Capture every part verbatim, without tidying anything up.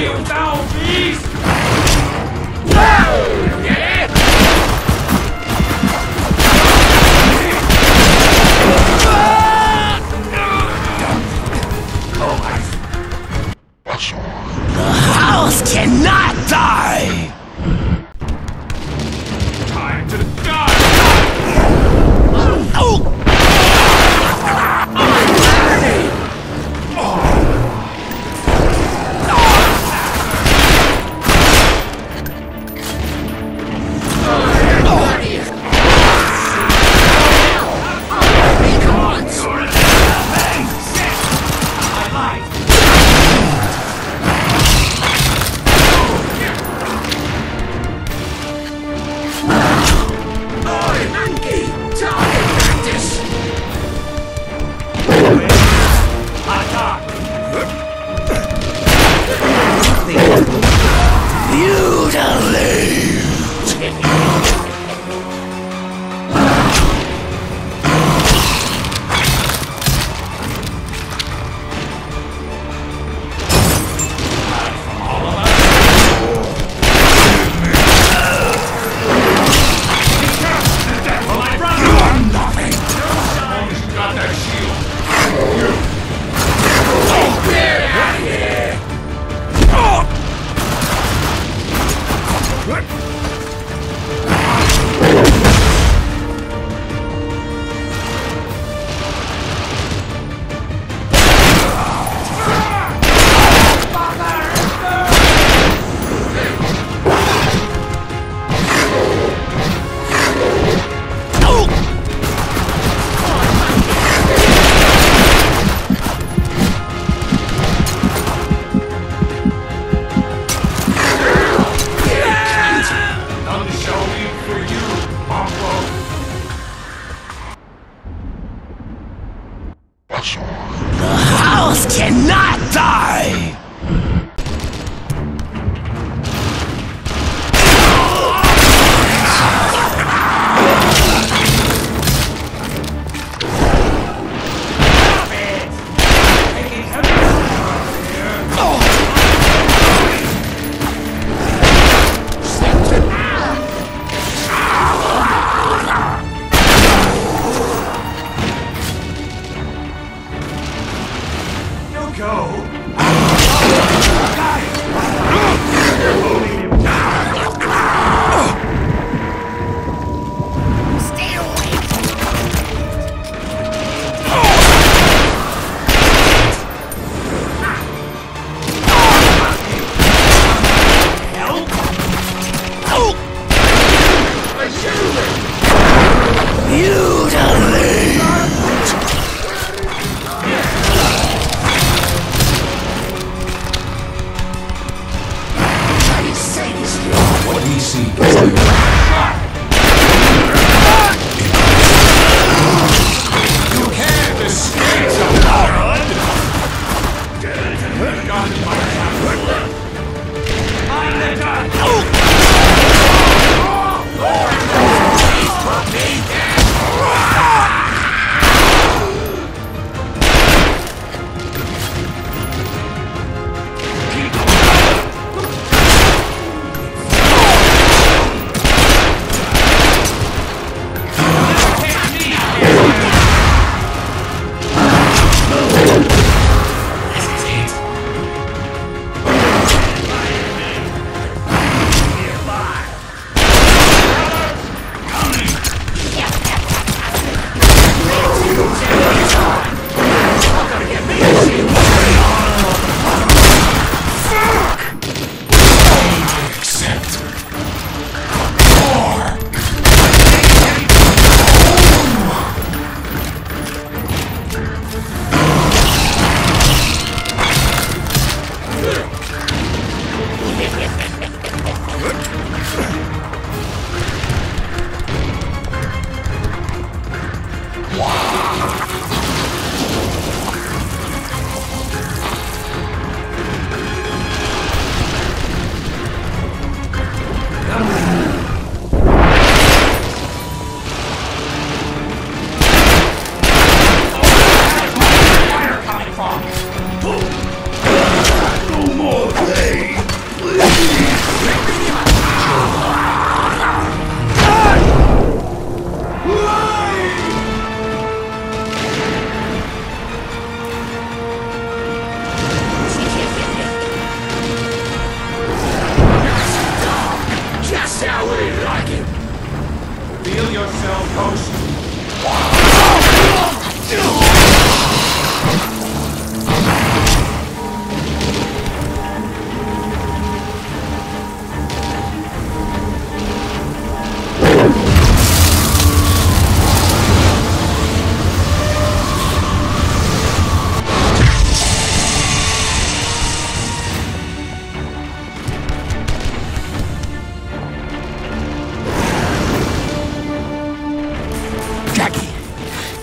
you, thou beast! Whoa! You get it? The house cannot die! Time to die! Oh!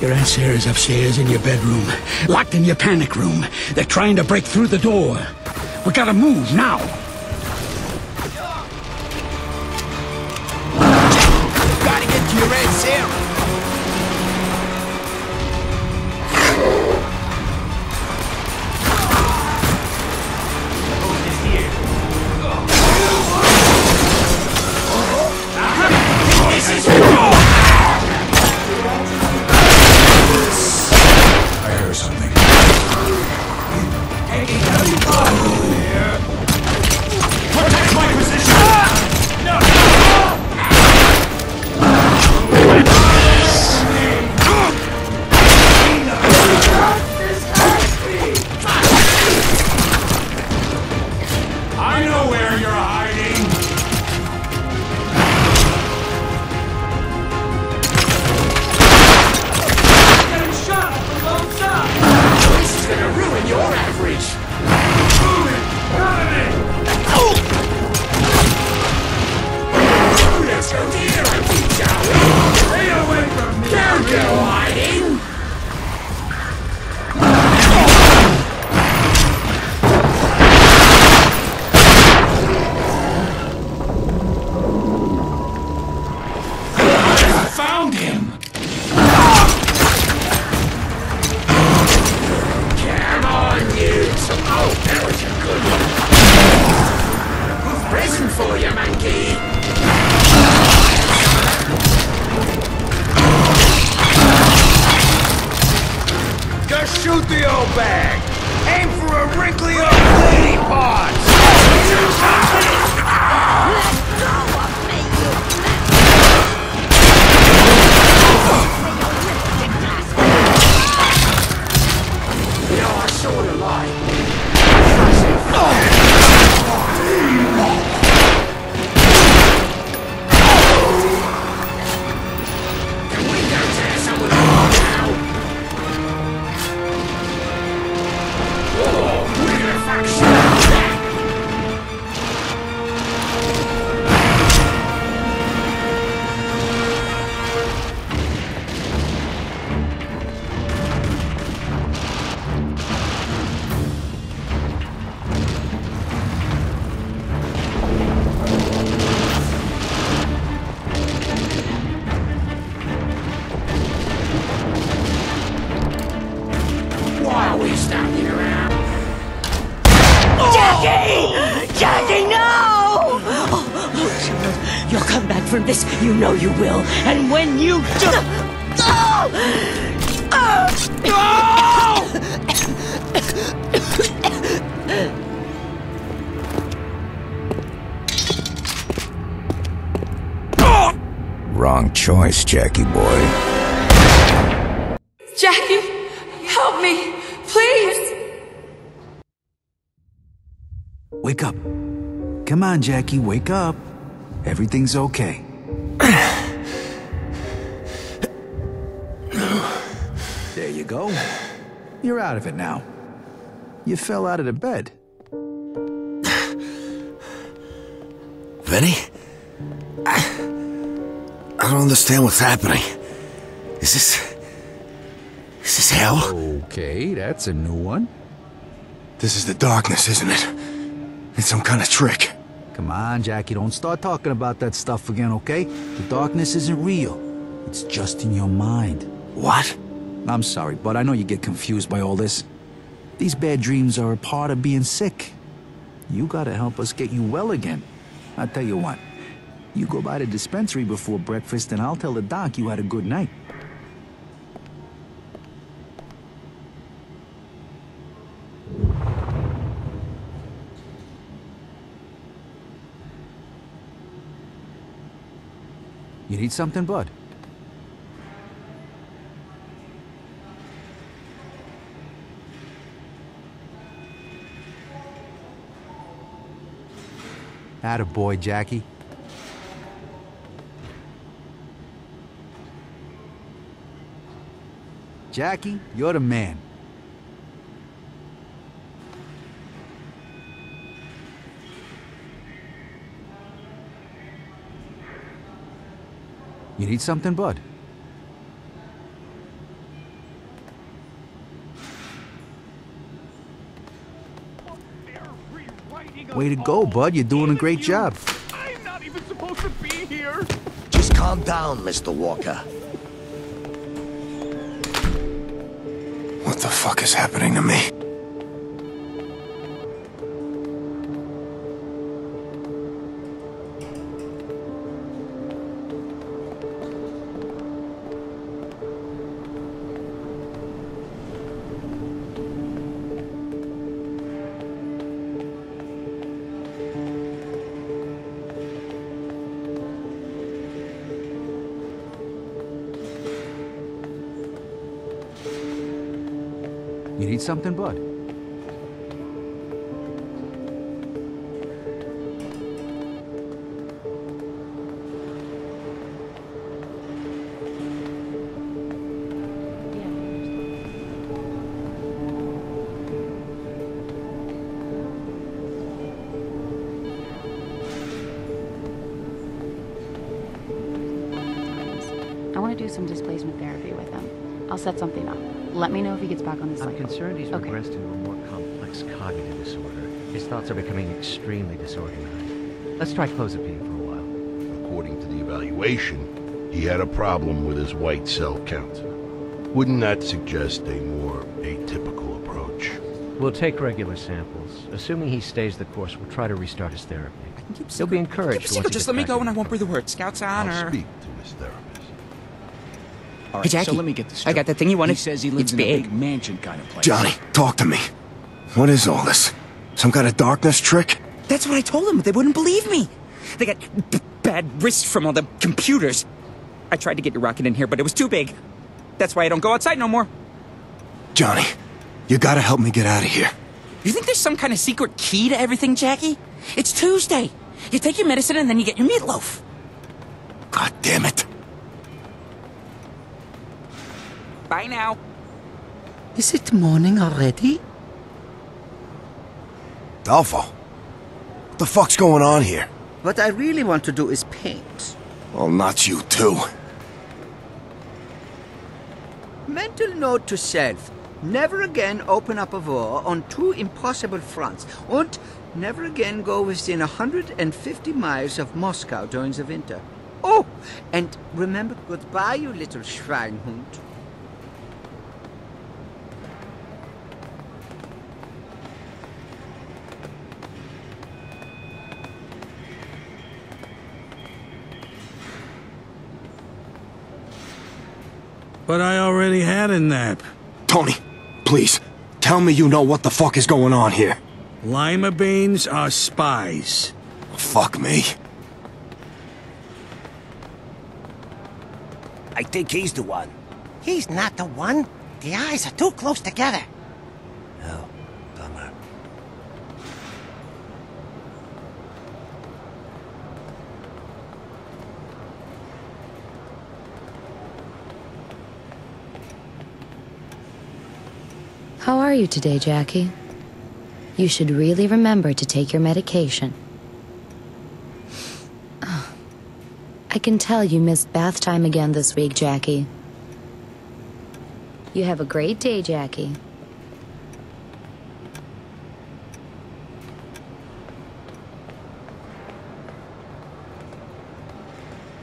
Your Aunt Sarah's upstairs in your bedroom, locked in your panic room. They're trying to break through the door. We gotta move now. Gotta get to your Aunt Sarah. Shoot the old bag! Aim for a wrinkly old lady boss! Let go of me, you bastard! You know, I saw the light. You'll come back from this, you know you will. And when you do... Oh! Oh! No! Wrong choice, Jackie boy. Jackie, help me, please. Wake up. Come on, Jackie, wake up. Everything's okay. There you go. You're out of it now. You fell out of the bed. Vinny? I, I don't understand what's happening. Is this... Is this hell? Okay, that's a new one. This is the darkness, isn't it? It's some kind of trick. Come on, Jackie, don't start talking about that stuff again, okay? The darkness isn't real. It's just in your mind. What? I'm sorry, but I know you get confused by all this. These bad dreams are a part of being sick. You gotta help us get you well again. I'll tell you what. You go by the dispensary before breakfast, and I'll tell the doc you had a good night. You need something, bud? Attaboy, Jackie. Jackie, you're the man. You need something, bud? Way to go, bud. You're doing a great job. I'm not even supposed to be here. Just calm down, Mister Walker. What the fuck is happening to me? You need something, bud? I want to do some displacement therapy with him. I'll set something up. Let me know if he gets back on this. I'm cycle. concerned he's okay. regressed into a more complex cognitive disorder. His thoughts are becoming extremely disorganized. Let's try clozapine for a while. According to the evaluation, he had a problem with his white cell count. Wouldn't that suggest a more atypical approach? We'll take regular samples. Assuming he stays the course, we'll try to restart his therapy. I can keep He'll be encouraged. Keep once just let me go and I won't breathe a word. Scout's honor. I'll speak to his therapist. All right, hey, Jackie, so let me get this I got the thing you wanted. He says he lives it's in big. a big mansion kind of place. Johnny, talk to me. What is all this? Some kind of darkness trick? That's what I told them, but they wouldn't believe me. They got b bad wrists from all the computers. I tried to get your rocket in here, but it was too big. That's why I don't go outside no more. Johnny, you gotta help me get out of here. You think there's some kind of secret key to everything, Jackie? It's Tuesday. You take your medicine and then you get your meatloaf. God damn it. Bye now. Is it morning already? Alpha, what the fuck's going on here? What I really want to do is paint. Well, not you too. Mental note to self. Never again open up a war on two impossible fronts. And never again go within one hundred fifty miles of Moscow during the winter. Oh, and remember goodbye, you little Schweinhund. But I already had a nap. Tony, please, tell me you know what the fuck is going on here. Lima beans are spies. Well, fuck me. I think he's the one. He's not the one. The eyes are too close together. Oh, bummer. How are you today, Jackie? You should really remember to take your medication. Oh, I can tell you missed bath time again this week, Jackie. You have a great day, Jackie.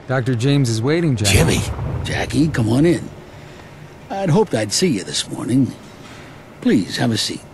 Doctor James is waiting, Jackie. Jimmy! Jackie, come on in. I'd hoped I'd see you this morning. Please, have a seat.